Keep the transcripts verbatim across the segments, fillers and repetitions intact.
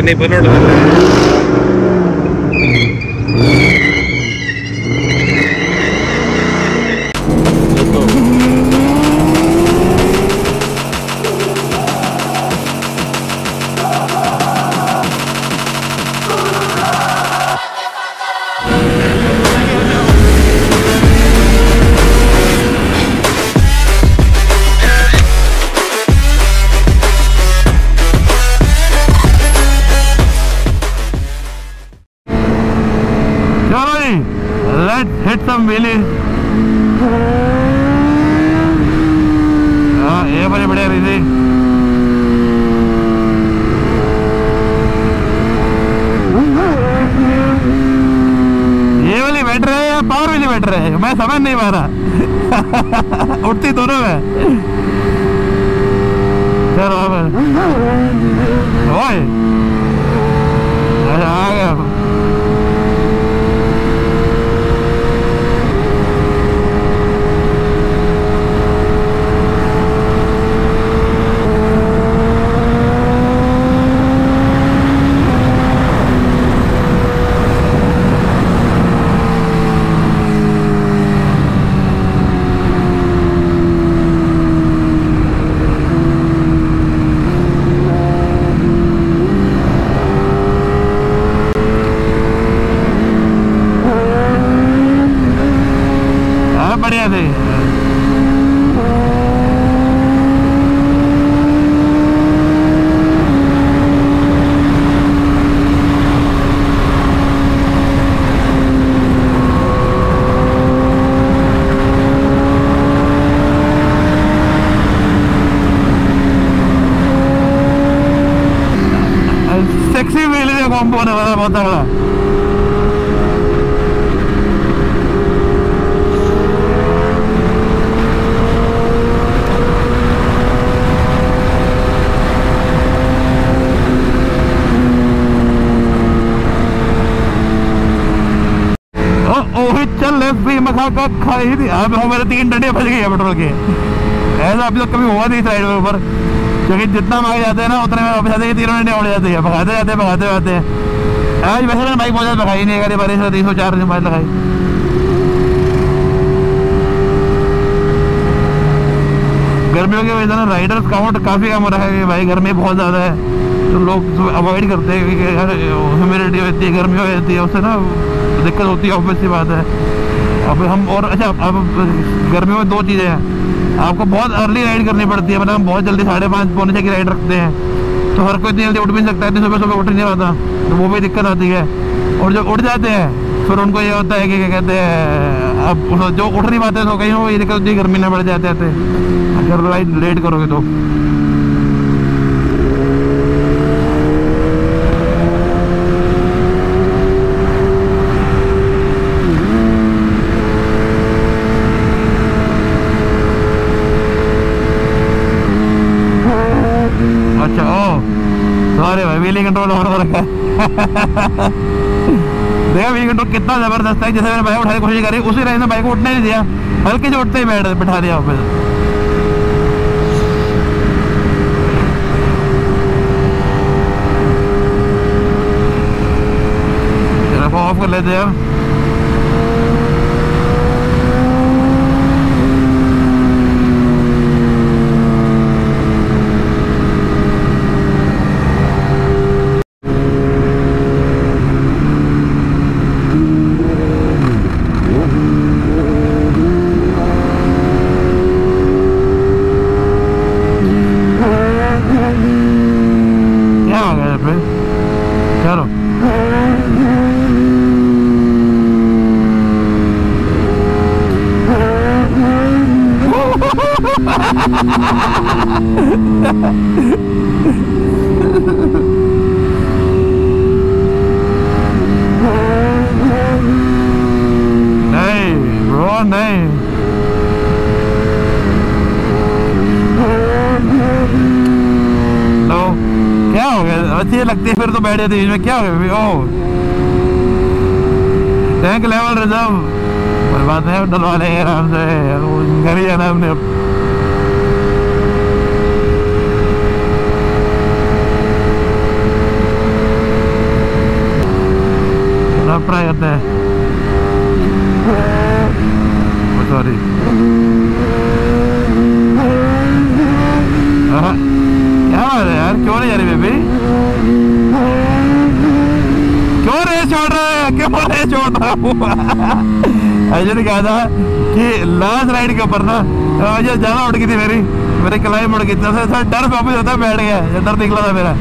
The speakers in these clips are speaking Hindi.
தண்ணி பண்ணோட hit some wheelies। हाँ ये बड़े बड़े रिजी ये वाली बैठ रहे हैं या पावर वाली बैठ रहे हैं मैं समझ नहीं पा रहा उठती दोनों में चलो ओए आ गया सेक्सी मेले में कॉम्बो होने वाला बहुत तगड़ा मखा खा ही थी। अब हमारे तीन डंडे फंस गए पेट्रोल के। ऐसा आप लोग कभी हुआ नहीं साइड के ऊपर, क्योंकि जितना भाग जाते हैं ना उतने में वापस आते हैं, तीनों डंडे उड़ जाते हैं, भगाते जाते हैं भगाते जाते हैं। आज वैसे मैंने बाइक बहुत भगाई नहीं, अगर बारिश तीन सौ चार दिन बाद लगाई। गर्मियों की वजह से राइडर्स काउंट काफ़ी कम हो रहा है भाई, गर्मी बहुत ज़्यादा है तो लोग अवॉइड करते हैं, क्योंकि ह्यूमिडिटी होती है, गर्मी हो जाती है, उससे ना दिक्कत होती है, ऑब्वियस सी बात है। अब हम और अच्छा अब गर्मियों में दो चीज़ें हैं, आपको बहुत अर्ली राइड करनी पड़ती है, मतलब हम बहुत जल्दी साढ़े पाँच पौने छः की राइड रखते हैं, तो हर कोई इतनी जल्दी उठ भी नहीं सकता है, सुबह सुबह उठ नहीं पाता, तो वो भी दिक्कत आती है। और जो उठ जाते हैं फिर उनको ये होता है कि क्या कहते हैं, अब जो उठ नहीं पाते तो कहीं हो ये दिक्कत होती है, गर्मी ना बढ़ जाते आते अगर राइड लेट करोगे तो। कंट्रोल हो रखा है देखा वील कंट्रोल कितना जबरदस्त है, जैसे मैंने बाइक उठाने की कोशिश करी उसी राइड में बाइक को उठने नहीं दिया, हल्के जो उठते ही बैठ बैठा दिया वापस। चलो ऑफ कर लेते हैं, अच्छी लगती है फिर तो बैठ जाती है, क्या हो गया? ओह टैंक लेवल रिजर्व पर बात है, डलवा लेंगे आराम से, घर ही जाना हमने। यार यार यार क्यों नहीं यार बेबी, क्यों रेस छोड़ रहा है, क्यों रेस छोड़ रहा हूँ। अजय ने कहा था कि लास्ट राइड के ऊपर ना अजय ज़्यादा उड़ गई थी मेरी, मेरे कलाई मुड़ गई थी, थोड़ा डर वापस होता बैठ गया, डर निकला था मेरा।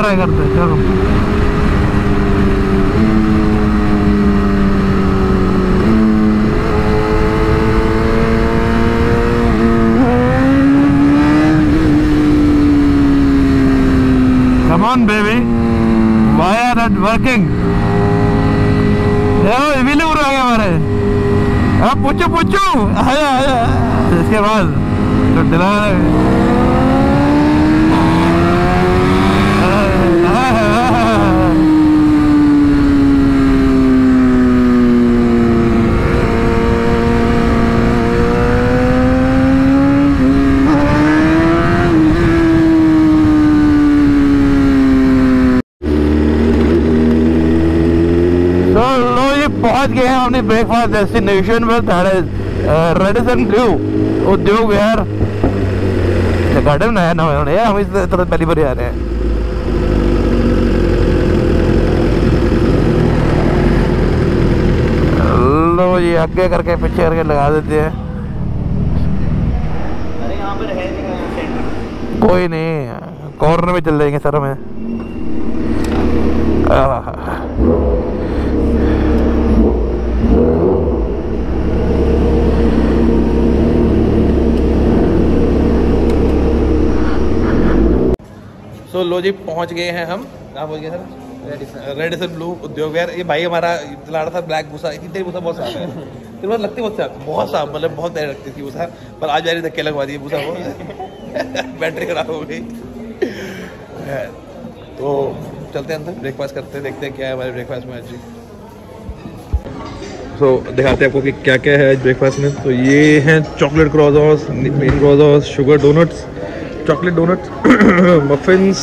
ट्राई करते चलो come on baby why are not working। विले उड़ गए हमारे। अब पूछो पूछो आया आया इसके बाद तो दिला गए हैं हमने ब्रेकफास्ट डेस्टिनेशन पर, Radisson Blu Udyog Vihar garden आया ना उन्होंने, हम इस तरह पहली बार आ रहे हैं। लो ये आगे करके पीछे करके लगा देते हैं। अरे यहाँ पर है सेंटर, कोई नहीं कॉर्नर में चल जाएंगे सर हमें। तो लो जी पहुँच गए हैं हम, कहाँ पहुँच गए सर? रेडिसन ब्लू उद्योग विहार। ये भाई हमारा चला रहा था ब्लैक भूसा, इतनी तेरी भूसा बहुत साफ है, तेरे भूसा लगती बहुत साफ, बहुत साफ मतलब बहुत तेरे लगती थी भूसा, पर आज जा रही धक्के लगवा दिए भूसा को बैटरी खराब हो गई। तो चलते हैं अंदर ब्रेकफास्ट करते हैं, देखते हैं क्या है हमारे ब्रेकफास्ट में आज। तो दिखाते हैं आपको कि क्या क्या है ब्रेकफास्ट में। तो ये हैं chocolate croissants, main croissants, sugar donuts, chocolate donuts, muffins,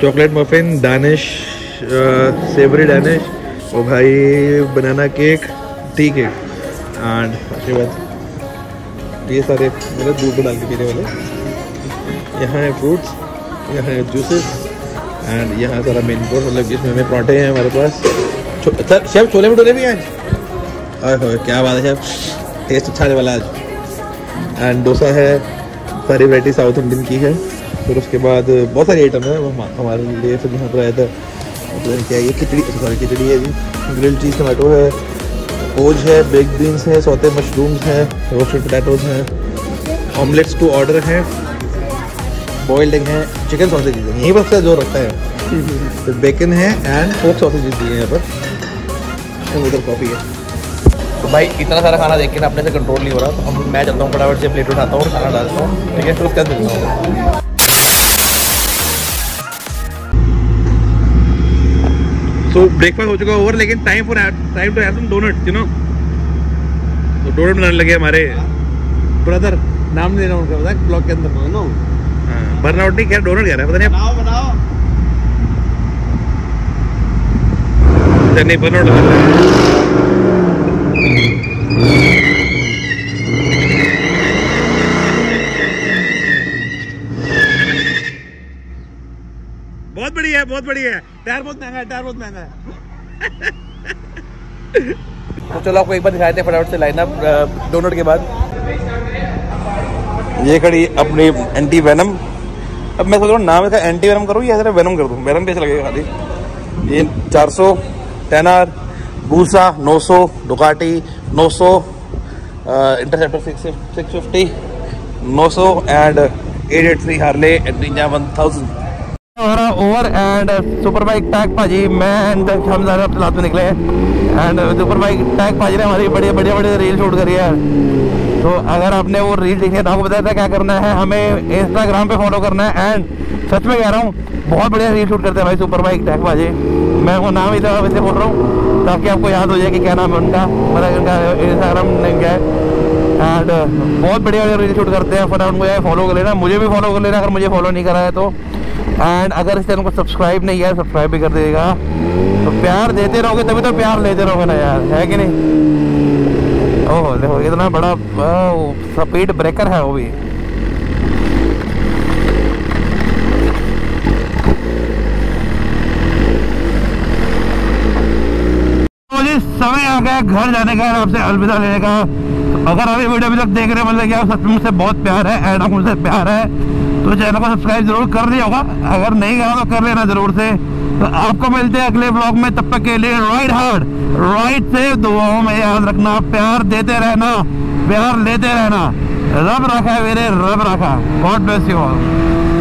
chocolate muffin, Danish Sewri Danish, और भाई banana cake, tea cake and उसके बाद ये सारे मतलब दूध में डाल के पीने वाले। यहाँ है फ्रूट्स, यहाँ है जूसेस एंड यहाँ सारा मेन कोर्स, मतलब जिसमें हमें पराठे हैं हमारे पास। सर शेफ छोले भटूरे भी हैं आज, ओह क्या बात है शेफ, टेस्ट अच्छा आने वाला आज। एंड डोसा है, सारी वैरायटी साउथ इंडियन की है। फिर उसके बाद बहुत सारे आइटम है हमारे लिए। फिर यहाँ पर आया था तो क्या ये खिचड़ी, सॉरी खिचड़ी है जी, ग्रिल चीज़ टमाटो है, ओज है, बेक बीन्स है, सौते मशरूम्स हैं, रोस्टेड पोटैटोज हैं, ऑमलेट्स टू ऑर्डर हैं, बॉइल्ड एग हैं, चिकन सॉसेज हैं, यही बस जो रखता है। तो बेकन है एंड पोर्क सॉसेज दिए हैं यहाँ पर, उधर कॉफ़ी है। तो भाई इतना सारा खाना देख के ना अपने से कंट्रोल नहीं हो रहा, तो हम मैं चलता हूँ फटाफट से प्लेट उठाता हूँ और खाना डालता हूँ, ठीक है फिर उसके बाद मिलता हूँ। तो ब्रेकफास्ट हो चुका ओवर, लेकिन time for time to have some donuts you know. तो डोनट बनाने लगे हमारे ब्रदर, नाम नहीं दे रहा हूँ उनका, पता ब्लॉग के अंदर बनाओ बर्नआउट नहीं क्या डोनट कह रहा है पता नहीं, बनाओ बनाओ नहीं बर्नआउट कर रहा है। बहुत बढ़िया है, बहुत बढ़िया है, टायर बहुत महंगा है, टायर बहुत महंगा है। तो चलो आपको एक बार दिखाते हैं फटाफट से लाइनअप डोनट के बाद। ये खड़ी अपनी एंटी वेनम, अब मैं सोच रहा हूँ नाम इसका एंटी वेनम करूँ या सिर्फ वेनम कर दूँ, वेनम भी अच्छा लगेगा खाली। ये चार सौ टेनर भूसा, नौ सौ डुकाटी, नौ सौ इंटरसेप्टर सिक्स फिफ्टी, नौ सौ and eight eight three Harley and one thousand. हमारा over and super bike tag पाजी, मैं एंड हम ज़्यादा रात में निकले हैं एंड सुपर बाइक टैग पाजी ने हमारी बड़े बड़े बड़े रील शूट करी है। तो अगर आपने वो रील देखी है तो आपको बताया था क्या करना है, हमें इंस्टाग्राम पे फॉलो करना है। एंड सच में कह रहा हूँ बहुत बढ़िया रील शूट करते हैं भाई सुपर बाइक टैक वाले, मैं वो नाम ही था वैसे बोल रहा हूँ ताकि आपको याद हो जाए कि क्या नाम है उनका, मतलब उनका इंस्टाग्राम नेम क्या है। एंड बहुत बढ़िया बढ़िया रील शूट करते हैं, फटाफट उनको यार फॉलो कर लेना, मुझे भी फॉलो कर लेना अगर मुझे फॉलो नहीं करा है तो। एंड अगर इस चैनल को सब्सक्राइब नहीं किया सब्सक्राइब भी कर देगा, तो प्यार देते रहोगे तभी तो प्यार लेते रहोगे ना यार, है कि नहीं। ओह देखो इतना बड़ा स्पीड ब्रेकर है वो भी। समय आ गया घर जाने का, आपसे अलविदा लेने का। अगर आप ये वीडियो अभी तक देख रहे हैं मतलब कि आप सच में मुझसे बहुत प्यार है एंड आप मुझसे प्यार है, तो चैनल को सब्सक्राइब जरूर कर लिया होगा, अगर नहीं करा तो कर लेना जरूर से। तो आपको मिलते हैं अगले ब्लॉग में, तब तक के लिए राइड हार्ड राइड से, दुआओं में याद रखना, प्यार देते रहना प्यार लेते रहना, रब रखा है मेरे रब रखा। God bless you all.